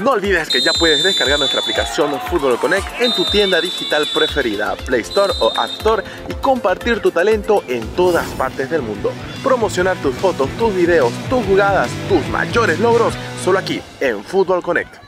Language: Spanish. No olvides que ya puedes descargar nuestra aplicación Fútbol Connect en tu tienda digital preferida, Play Store o App Store, y compartir tu talento en todas partes del mundo. Promocionar tus fotos, tus videos, tus jugadas, tus mayores logros, solo aquí en Fútbol Connect.